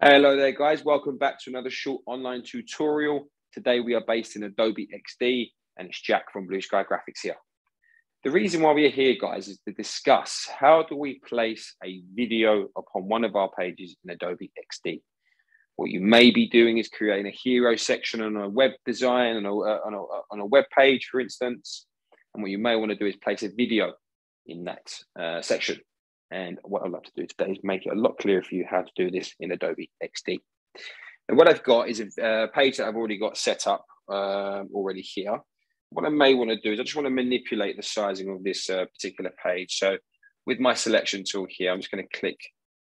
Hello there guys, welcome back to another short online tutorial. Today we are based in Adobe XD and it's Jack from Blue Sky Graphics here. The reason why we are here guys is to discuss how do we place a video upon one of our pages in Adobe XD. What you may be doing is creating a hero section on a web design, on a web page for instance. And what you may want to do is place a video in that section. And what I'd like to do today is make it a lot clearer for you how to do this in Adobe XD. And what I've got is a page that I've already got set up already here. What I may want to do is I just want to manipulate the sizing of this particular page. So with my selection tool here, I'm just going to click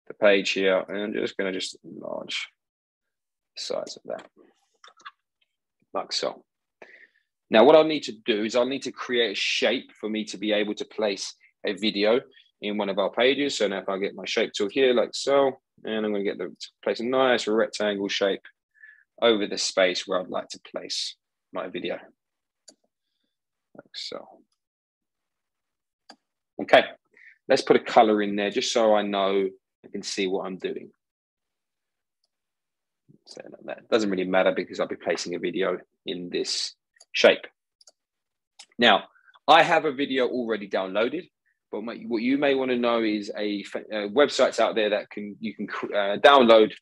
the page here and I'm just going to just enlarge the size of that, like so. Now, what I'll need to do is I'll need to create a shape for me to be able to place a video in one of our pages. So now if I get my shape tool here like so, and I'm going to get them to place a nice rectangle shape over the space where I'd like to place my video, like so. Okay, let's put a color in there just so I know I can see what I'm doing. So like that doesn't really matter because I'll be placing a video in this shape. Now I have a video already downloaded. But what you may want to know is websites out there that you can download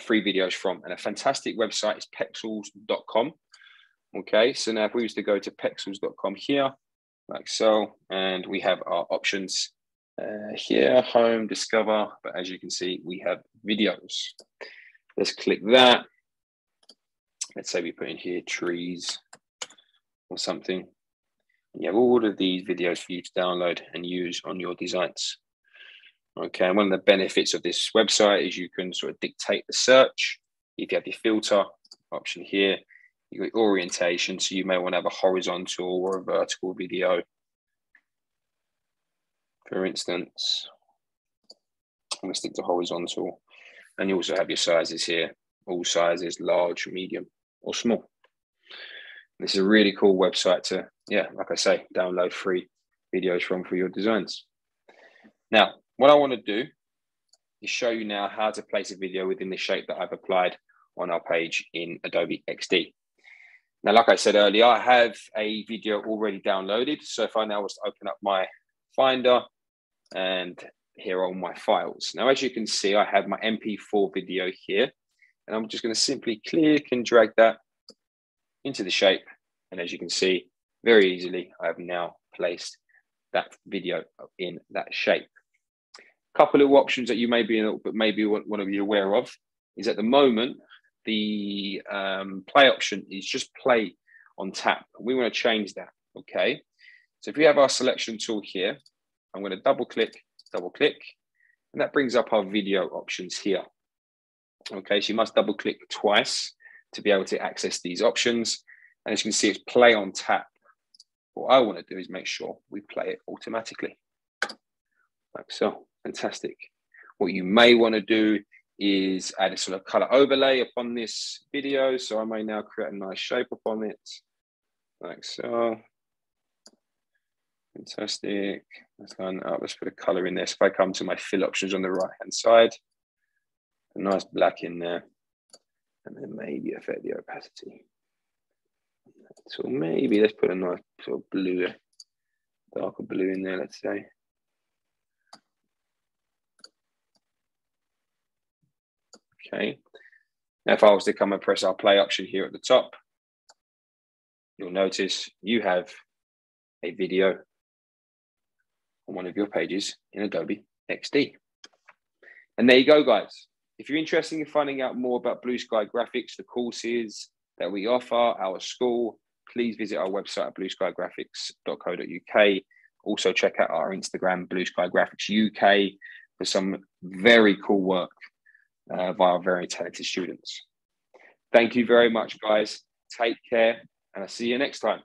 free videos from. And a fantastic website is pexels.com. Okay, so now if we was to go to pexels.com here, like so, and we have our options here, home, discover. But as you can see, we have videos. Let's click that. Let's say we put in here trees or something. You have all of these videos for you to download and use on your designs. Okay, and one of the benefits of this website is you can sort of dictate the search. If you have your filter option here, you got orientation, so you may want to have a horizontal or a vertical video, for instance. I'm going to stick to horizontal. And you also have your sizes here, all sizes, large, medium, or small. This is a really cool website to, yeah, like I say, download free videos from for your designs. Now, what I want to do is show you now how to place a video within the shape that I've applied on our page in Adobe XD. Now, like I said earlier, I have a video already downloaded. So if I now was to open up my Finder and here are all my files. Now, as you can see, I have my MP4 video here and I'm just going to simply click and drag that into the shape, and as you can see, very easily, I have now placed that video in that shape. A couple of options that you may be, but maybe one of you aware of, is at the moment the play option is just play on tap. We want to change that. Okay, so if we have our selection tool here, I'm going to double click, and that brings up our video options here. Okay, so you must double click twice to be able to access these options. And as you can see, it's play on tap. What I want to do is make sure we play it automatically. Like so, fantastic. What you may want to do is add a sort of color overlay upon this video. So I may now create a nice shape upon it. Like so, fantastic. Let's line that up, let's put a color in there. So if I come to my fill options on the right-hand side, a nice black in there. And then maybe affect the opacity. So maybe let's put a nice sort of blue, darker blue in there, let's say. Okay. Now, if I was to come and press our play option here at the top, you'll notice you have a video on one of your pages in Adobe XD. And there you go, guys. If you're interested in finding out more about Blue Sky Graphics, the courses that we offer, our school, please visit our website at blueskygraphics.co.uk. Also check out our Instagram, Blue Sky Graphics UK, for some very cool work by our very talented students. Thank you very much, guys. Take care, and I'll see you next time.